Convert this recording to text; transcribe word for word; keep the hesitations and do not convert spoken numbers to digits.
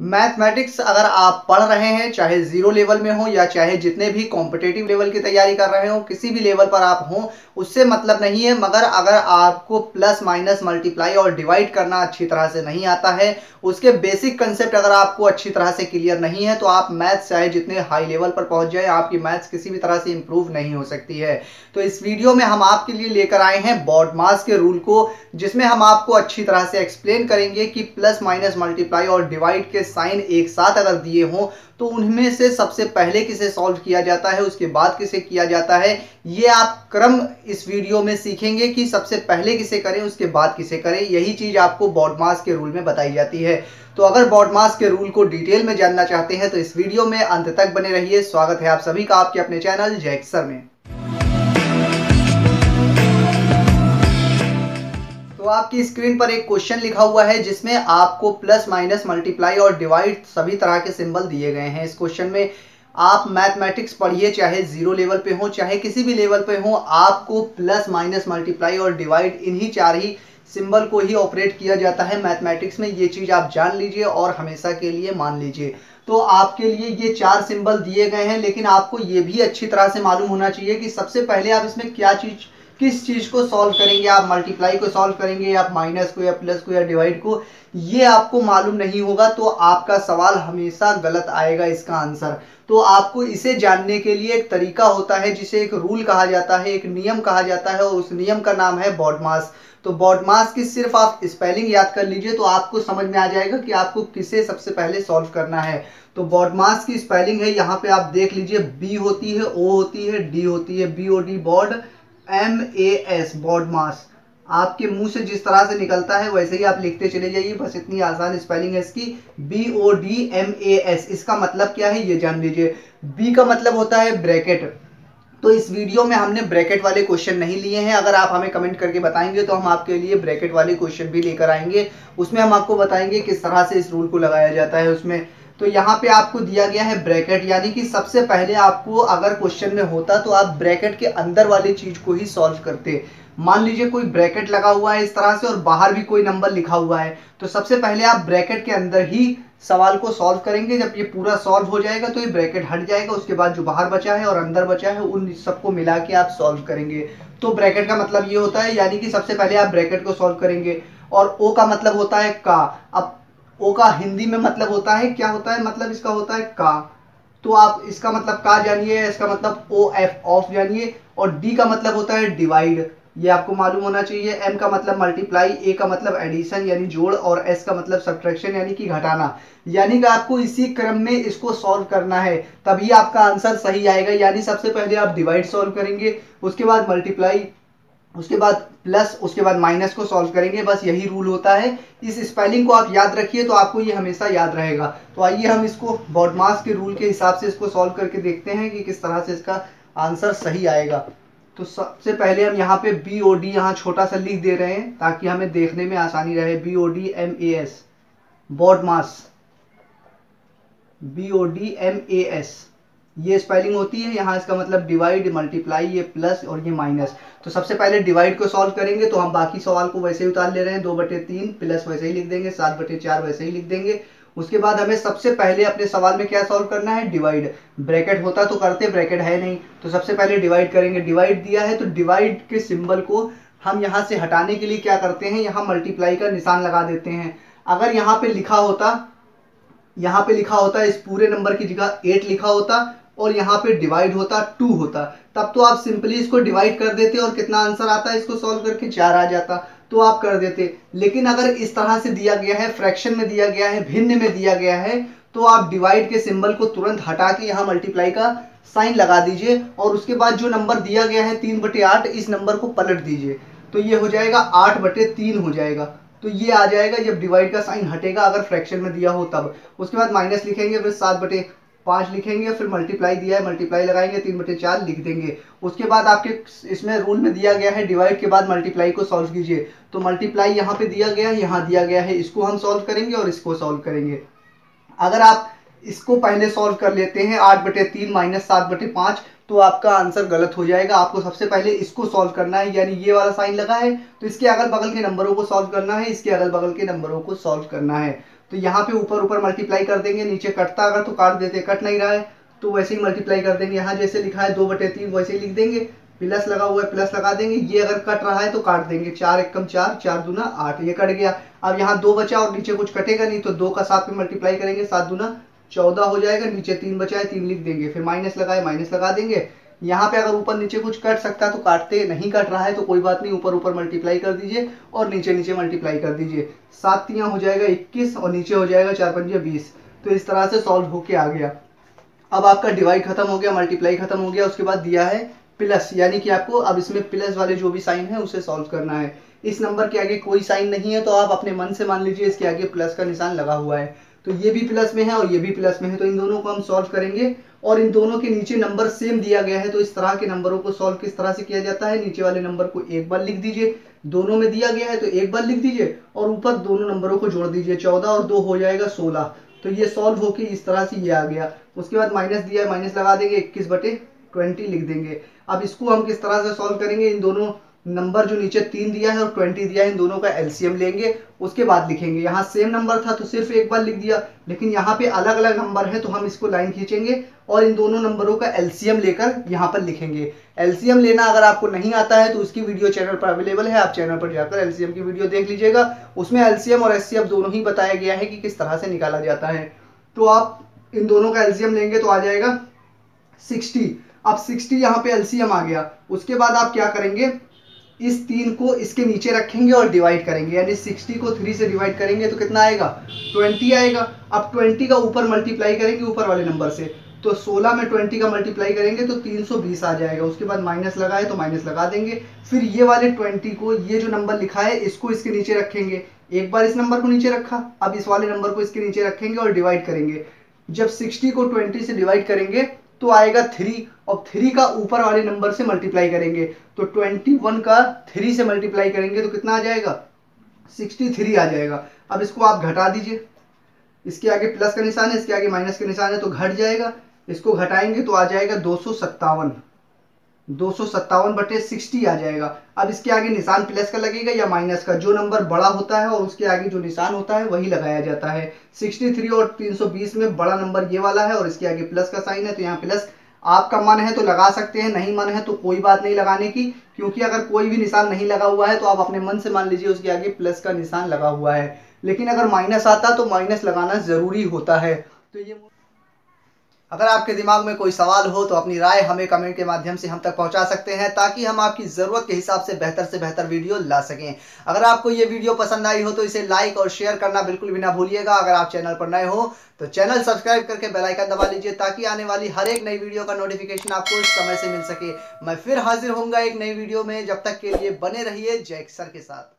Mathematics अगर आप पढ़ रहे हैं, चाहे जीरो लेवल में हो या चाहे जितने भी कॉम्पिटेटिव लेवल की तैयारी कर रहे हो, किसी भी लेवल पर आप हो, उससे मतलब नहीं है। मगर अगर आपको प्लस माइनस मल्टीप्लाई और डिवाइड करना अच्छी तरह से नहीं आता है, उसके बेसिक कंसेप्ट अगर आपको अच्छी तरह से क्लियर नहीं है, तो आप मैथ्स चाहे जितने हाई लेवल पर पहुंच जाए, आपकी मैथ्स किसी भी तरह से इम्प्रूव नहीं हो सकती है। तो इस वीडियो में हम आपके लिए लेकर आए हैं बॉडमास के रूल को, जिसमें हम आपको अच्छी तरह से एक्सप्लेन करेंगे कि प्लस माइनस मल्टीप्लाई और डिवाइड के साइन एक साथ अगर दिए हो तो उनमें से सबसे पहले किसे सॉल्व किया जाता है, उसके बाद किसे किया जाता है। ये आप क्रम इस वीडियो में सीखेंगे कि सबसे पहले किसे करें, उसके बाद किसे करें। यही चीज आपको बॉडमास के रूल में बताई जाती है। तो अगर बॉडमास के रूल को डिटेल में जानना चाहते हैं तो इस वीडियो में अंत तक बने रहिए। स्वागत है आप सभी का आपके अपने चैनल जैक्सर में। तो आपकी स्क्रीन पर एक क्वेश्चन लिखा हुआ है जिसमें आपको प्लस माइनस मल्टीप्लाई और डिवाइड सभी तरह के सिंबल दिए गए हैं। इस क्वेश्चन में आप मैथमेटिक्स पढ़िए, चाहे जीरो लेवल पे हो चाहे किसी भी लेवल पे हो, आपको प्लस माइनस मल्टीप्लाई और डिवाइड इन्हीं चार ही सिंबल को ही ऑपरेट किया जाता है मैथमेटिक्स में। ये चीज़ आप जान लीजिए और हमेशा के लिए मान लीजिए। तो आपके लिए ये चार सिंबल दिए गए हैं, लेकिन आपको ये भी अच्छी तरह से मालूम होना चाहिए कि सबसे पहले आप इसमें क्या चीज़ किस चीज़ को सॉल्व करेंगे। आप मल्टीप्लाई को सॉल्व करेंगे या माइनस को या प्लस को या डिवाइड को, ये आपको मालूम नहीं होगा तो आपका सवाल हमेशा गलत आएगा इसका आंसर। तो आपको इसे जानने के लिए एक तरीका होता है जिसे एक रूल कहा जाता है, एक नियम कहा जाता है, और उस नियम का नाम है बॉडमास। तो बॉडमास की सिर्फ आप स्पेलिंग याद कर लीजिए तो आपको समझ में आ जाएगा कि आपको किसे सबसे पहले सॉल्व करना है। तो बॉडमास की स्पेलिंग है, यहाँ पे आप देख लीजिए, बी होती है, ओ होती है, डी होती है, B O D BOD M A S BODMAS. आपके मुंह से जिस तरह से निकलता है वैसे ही आप लिखते चले जाइए, बस इतनी आसान स्पेलिंग है इसकी। B O D M A S, इसका मतलब क्या है ये जान लीजिए। बी का मतलब होता है ब्रैकेट। तो इस वीडियो में हमने ब्रैकेट वाले क्वेश्चन नहीं लिए हैं। अगर आप हमें कमेंट करके बताएंगे तो हम आपके लिए ब्रैकेट वाले क्वेश्चन भी लेकर आएंगे, उसमें हम आपको बताएंगे किस तरह से इस रूल को लगाया जाता है उसमें। तो यहाँ पे आपको दिया गया है ब्रैकेट, यानी कि सबसे पहले आपको अगर क्वेश्चन में होता तो आप ब्रैकेट के अंदर वाली चीज को ही सॉल्व करते। मान लीजिए कोई ब्रैकेट लगा हुआ है इस तरह से और बाहर भी कोई नंबर लिखा हुआ है, तो सबसे पहले आप ब्रैकेट के अंदर ही सवाल को सॉल्व करेंगे। जब ये पूरा सॉल्व हो जाएगा तो ये ब्रैकेट हट जाएगा, उसके बाद जो बाहर बचा है और अंदर बचा है उन सबको मिला के आप सॉल्व करेंगे। तो ब्रैकेट का मतलब ये होता है, यानी कि सबसे पहले आप ब्रैकेट को सॉल्व करेंगे। और ओ का मतलब होता है का। अब ओ का हिंदी में मतलब होता है क्या होता है, मतलब इसका होता है का। तो आप इसका मतलब का जानिए, इसका मतलब ओ एफ ऑफ जानिए। और डी का मतलब होता है डिवाइड, ये आपको मालूम होना चाहिए। एम का मतलब मल्टीप्लाई, ए का मतलब एडिशन यानी जोड़, और एस का मतलब सब्ट्रैक्शन यानी कि घटाना। यानी कि आपको इसी क्रम में इसको सॉल्व करना है, तभी आपका आंसर सही आएगा। यानी सबसे पहले आप डिवाइड सॉल्व करेंगे, उसके बाद मल्टीप्लाई, उसके बाद प्लस, उसके बाद माइनस को सॉल्व करेंगे। बस यही रूल होता है। इस स्पेलिंग को आप याद रखिए तो आपको ये हमेशा याद रहेगा। तो आइए हम इसको बॉडमास के रूल के हिसाब से इसको सॉल्व करके देखते हैं कि किस तरह से इसका आंसर सही आएगा। तो सबसे पहले हम यहाँ पे बी ओ डी यहाँ छोटा सा लिख दे रहे हैं ताकि हमें देखने में आसानी रहे। B O D M A S BODMAS, B O D M A S, ये स्पेलिंग होती है। यहाँ इसका मतलब डिवाइड, मल्टीप्लाई, ये प्लस और ये माइनस। तो सबसे पहले डिवाइड को सॉल्व करेंगे, तो हम बाकी सवाल को वैसे ही उतार ले रहे हैं। दो बटे तीन प्लस वैसे ही लिख देंगे, सात बटे चार वैसे ही लिख देंगे। उसके बाद हमें सबसे पहले अपने सवाल में क्या सॉल्व करना है, डिवाइड। ब्रैकेट होता तो करते, ब्रैकेट है नहीं, तो सबसे पहले डिवाइड करेंगे। डिवाइड दिया है तो डिवाइड के सिंबल को हम यहाँ से हटाने के लिए क्या करते हैं, यहाँ मल्टीप्लाई का निशान लगा देते हैं। अगर यहाँ पे लिखा होता, यहाँ पे लिखा होता इस पूरे नंबर की जगह एट लिखा होता और यहाँ पे डिवाइड होता टू होता, तब तो आप सिंपली इसको डिवाइड कर देते और कितना आंसर आता है इसको सॉल्व करके, चार आ जाता, तो आप कर देते। लेकिन अगर इस तरह से दिया गया है, फ्रैक्शन में दिया गया है, भिन्न में दिया गया है, तो आप डिवाइड के सिंबल को तुरंत हटा के यहाँ मल्टीप्लाई का साइन लगा दीजिए और उसके बाद जो नंबर दिया गया है तीन बटे आठ, इस नंबर को पलट दीजिए। तो ये हो जाएगा आठ बटे तीन हो जाएगा। तो ये आ जाएगा जब डिवाइड का साइन हटेगा, अगर फ्रैक्शन में दिया हो तब। उसके बाद माइनस लिखेंगे, फिर सात बटे पाँच लिखेंगे, फिर मल्टीप्लाई दिया है मल्टीप्लाई लगाएंगे, तीन बटे चार लिख देंगे। उसके बाद आपके इसमें रूल में दिया गया है डिवाइड के बाद मल्टीप्लाई को सॉल्व कीजिए। तो मल्टीप्लाई यहाँ पे दिया गया है, यहाँ दिया गया है, इसको हम सॉल्व करेंगे और इसको सॉल्व करेंगे। अगर आप इसको पहले सॉल्व कर लेते हैं, आठ बटे तीन माइनस सात बटे पाँच, तो आपका आंसर गलत हो जाएगा। आपको सबसे पहले इसको सॉल्व करना है, यानी ये वाला साइन लगा है तो इसके अगल बगल के नंबरों को सॉल्व करना है, इसके अगल बगल के नंबरों को सॉल्व करना है। तो यहाँ पे ऊपर ऊपर मल्टीप्लाई कर देंगे, नीचे कटता अगर तो काट देते, कट नहीं रहा है तो वैसे ही मल्टीप्लाई कर देंगे। यहाँ जैसे लिखा है दो बटे तीन वैसे ही लिख देंगे, प्लस लगा हुआ है प्लस लगा देंगे, ये अगर कट रहा है तो काट देंगे, चार एक कम चार, चार दूना आठ, ये कट गया। अब यहाँ दो बचा और नीचे कुछ कटेगा नहीं तो दो का सात पे मल्टीप्लाई करेंगे, सात दूना चौदह हो जाएगा, नीचे तीन बचा है तीन लिख देंगे, फिर माइनस लगाए माइनस लगा देंगे। यहाँ पे अगर ऊपर नीचे कुछ कट सकता है तो काटते, नहीं कट रहा है तो कोई बात नहीं, ऊपर ऊपर मल्टीप्लाई कर दीजिए और नीचे नीचे मल्टीप्लाई कर दीजिए, सात तियां हो जाएगा इक्कीस और नीचे हो जाएगा चार पंजे बीस। तो इस तरह से सॉल्व होके आ गया। अब आपका डिवाइड खत्म हो गया, मल्टीप्लाई खत्म हो गया, उसके बाद दिया है प्लस, यानी कि आपको अब इसमें प्लस वाले जो भी साइन है उसे सॉल्व करना है। इस नंबर के आगे कोई साइन नहीं है तो आप अपने मन से मान लीजिए इसके आगे प्लस का निशान लगा हुआ है, तो ये भी प्लस में है और ये भी प्लस में है, तो इन दोनों को हम सॉल्व करेंगे। और इन दोनों के नीचे नंबर सेम दिया गया है, तो इस तरह के नंबरों को सॉल्व किस तरह से किया जाता है, नीचे वाले नंबर को एक बार लिख दीजिए, दोनों में दिया गया है तो एक बार लिख दीजिए और ऊपर दोनों नंबरों को जोड़ दीजिए, चौदह और दो हो जाएगा सोलह। तो ये सॉल्व होके इस तरह से ये आ गया। उसके बाद माइनस दिया है, माइनस लगा देंगे, इक्कीस बटे ट्वेंटी लिख देंगे। अब इसको हम किस तरह से सॉल्व करेंगे, इन दोनों नंबर जो नीचे तीन दिया है और ट्वेंटी दिया है इन दोनों का एलसीएम लेंगे, उसके बाद लिखेंगे। यहाँ सेम नंबर था तो सिर्फ एक बार लिख दिया, लेकिन यहाँ पे अलग अलग नंबर है तो हम इसको लाइन खींचेंगे और इन दोनों नंबरों का एलसीएम लेकर यहाँ पर लिखेंगे। एलसीएम लेना अगर आपको नहीं आता है तो उसकी वीडियो चैनल पर अवेलेबल है, आप चैनल पर जाकर एलसीएम की वीडियो देख लीजिएगा, उसमें एलसीएम और एचसीएफ दोनों ही बताया गया है कि किस तरह से निकाला जाता है। तो आप इन दोनों का एलसीएम लेंगे तो आ जाएगा सिक्सटी। अब सिक्सटी यहाँ पे एलसीएम आ गया। उसके बाद आप क्या करेंगे, इस तीन को इसके नीचे रखेंगे और डिवाइड करेंगे, यानी सिक्सटी को थ्री से डिवाइड करेंगे तो कितना आएगा, ट्वेंटी आएगा। अब ट्वेंटी का ऊपर मल्टीप्लाई करेंगे ऊपर वाले नंबर से, तो सोलह में ट्वेंटी का मल्टीप्लाई करेंगे तो तीन सौ बीस आ जाएगा। उसके बाद माइनस लगाए तो माइनस लगा देंगे, फिर ये वाले ट्वेंटी को, ये जो नंबर लिखा है इसको इसके नीचे रखेंगे, एक बार इस नंबर को नीचे रखा, अब इस वाले नंबर को इसके नीचे रखेंगे और डिवाइड करेंगे। जब सिक्सटी को ट्वेंटी से डिवाइड करेंगे तो आएगा थ्री और थ्री का ऊपर वाले नंबर से मल्टीप्लाई करेंगे तो इक्कीस का थ्री से मल्टीप्लाई करेंगे तो कितना आ जाएगा, तिरसठ आ जाएगा। अब इसको आप घटा दीजिए, इसके आगे प्लस का निशान है इसके आगे माइनस का निशान है तो घट जाएगा, इसको घटाएंगे तो आ जाएगा दो सौ सत्तावन दो सौ सत्तावन बटे सिक्सटी आ जाएगा। अब इसके आगे निशान प्लस का लगेगा या माइनस का, जो नंबर बड़ा होता है और उसके आगे जो निशान होता है वही लगाया जाता है। तिरसठ और तीन सौ बीस में बड़ा नंबर ये वाला है और इसके आगे प्लस का साइन है तो यहाँ प्लस, आपका मन है तो लगा सकते हैं, नहीं मन है तो कोई बात नहीं लगाने की, क्योंकि अगर कोई भी निशान नहीं लगा हुआ है तो आप अपने मन से मान लीजिए उसके आगे प्लस का निशान लगा हुआ है, लेकिन अगर माइनस आता तो माइनस लगाना जरूरी होता है। तो ये अगर आपके दिमाग में कोई सवाल हो तो अपनी राय हमें कमेंट के माध्यम से हम तक पहुंचा सकते हैं, ताकि हम आपकी ज़रूरत के हिसाब से बेहतर से बेहतर वीडियो ला सकें। अगर आपको ये वीडियो पसंद आई हो तो इसे लाइक और शेयर करना बिल्कुल भी ना भूलिएगा। अगर आप चैनल पर नए हो तो चैनल सब्सक्राइब करके बेल आइकन दबा लीजिए, ताकि आने वाली हर एक नई वीडियो का नोटिफिकेशन आपको इस समय से मिल सके। मैं फिर हाजिर होऊंगा एक नई वीडियो में, जब तक के लिए बने रहिए जैक्सर के साथ।